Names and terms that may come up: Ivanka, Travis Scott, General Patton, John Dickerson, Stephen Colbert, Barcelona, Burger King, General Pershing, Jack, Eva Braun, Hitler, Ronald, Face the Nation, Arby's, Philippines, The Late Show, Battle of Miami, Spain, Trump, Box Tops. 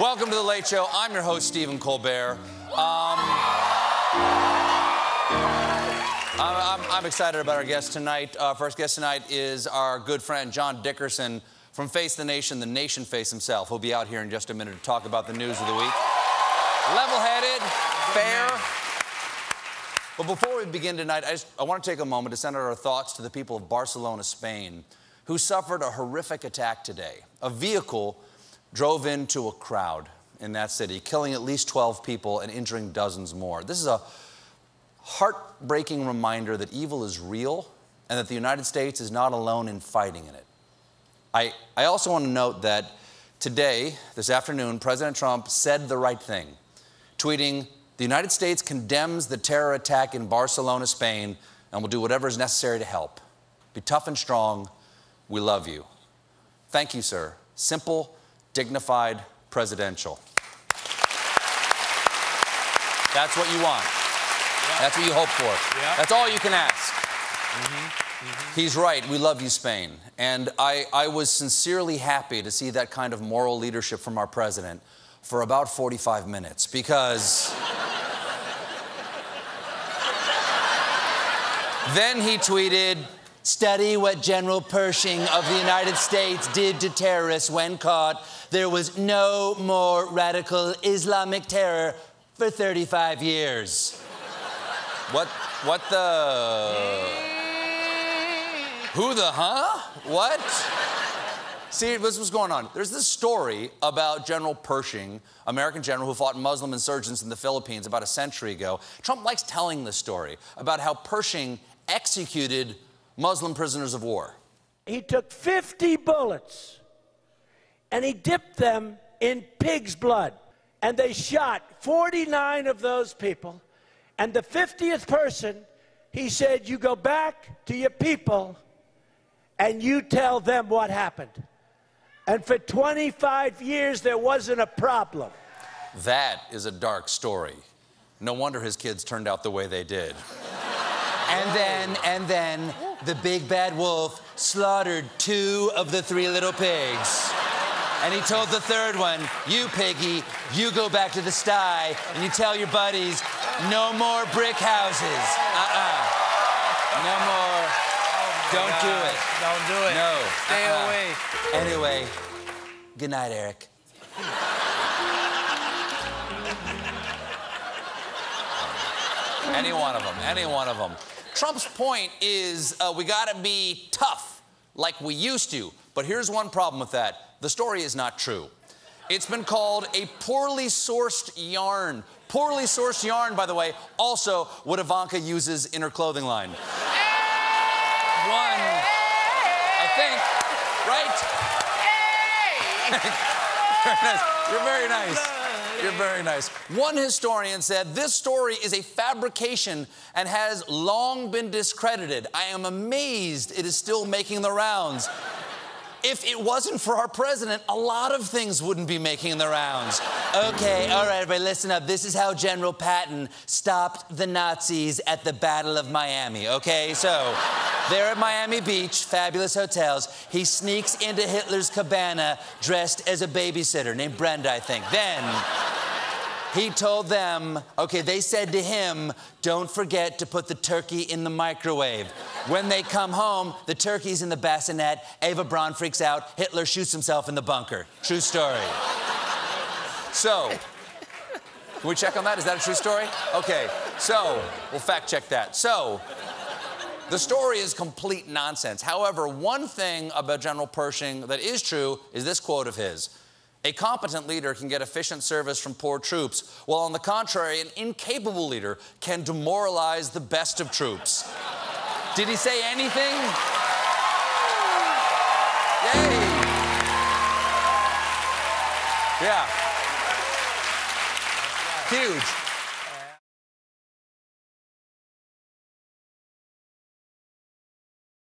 Welcome to The Late Show. I'm your host, Stephen Colbert. I'm excited about our guest tonight. First guest tonight is our good friend, John Dickerson, from Face the Nation face himself. He'll be out here in just a minute to talk about the news of the week. Level-headed, fair. But before we begin tonight, I want to take a moment to send out our thoughts to the people of Barcelona, Spain, who suffered a horrific attack today. A vehicle drove into a crowd in that city, killing at least 12 people and injuring dozens more. This is a heartbreaking reminder that evil is real and that the United States is not alone in fighting in it. I also want to note that today, this afternoon, President Trump said the right thing, tweeting, "The United States condemns the terror attack in Barcelona, Spain, and will do whatever is necessary to help. Be tough and strong. We love you." Thank you, sir. Simple, dignified, presidential. That's what you want. Yeah. That's what you hope for. Yeah. That's all you can ask. He's right. We love you, Spain. And I was sincerely happy to see that kind of moral leadership from our president for about 45 minutes, because then he tweeted, "Study what General Pershing of the United States did to terrorists when caught. There was no more radical Islamic terror for 35 years. What the? Who the huh? What? See, this was going on. There's this story about General Pershing, American general who fought Muslim insurgents in the Philippines about a century ago. Trump likes telling this story about how Pershing executed Muslim prisoners of war. He took 50 bullets and he dipped them in pig's blood. And they shot 49 of those people. And the 50th person, he said, "You go back to your people and you tell them what happened." And for 25 years, there wasn't a problem. That is a dark story. No wonder his kids turned out the way they did. And then, the big bad wolf slaughtered 2 of the 3 little pigs. And he told the 3rd one, "You piggy, you go back to the sty and you tell your buddies, no more brick houses. No more. Don't do it. Don't do it. No. Stay away." Anyway, good night, Eric. Any one of them, any one of them. Trump's point is we gotta be tough like we used to. But here's one problem with that. The story is not true. It's been called a poorly sourced yarn. Poorly sourced yarn, by the way, also what Ivanka uses in her clothing line. One, I think, right? You're very nice. You're very nice. One historian said, "This story is a fabrication and has long been discredited. I am amazed it is still making the rounds." If it wasn't for our president, a lot of things wouldn't be making the rounds. Okay, all right, everybody, listen up. This is how General Patton stopped the Nazis at the Battle of Miami, okay? So, they're at Miami Beach, fabulous hotels. He sneaks into Hitler's cabana dressed as a babysitter named Brenda, I think. Then, he told them, okay, they said to him, "Don't forget to put the turkey in the microwave." When they come home, the turkey's in the bassinet. Eva Braun freaks out. Hitler shoots himself in the bunker. True story. So, can we check on that? Is that a true story? Okay, so, we'll fact check that. So, the story is complete nonsense. However, one thing about General Pershing that is true is this quote of his. "A competent leader can get efficient service from poor troops, while on the contrary, an incapable leader can demoralize the best of troops." Did he say anything? Yay! Yeah. Huge.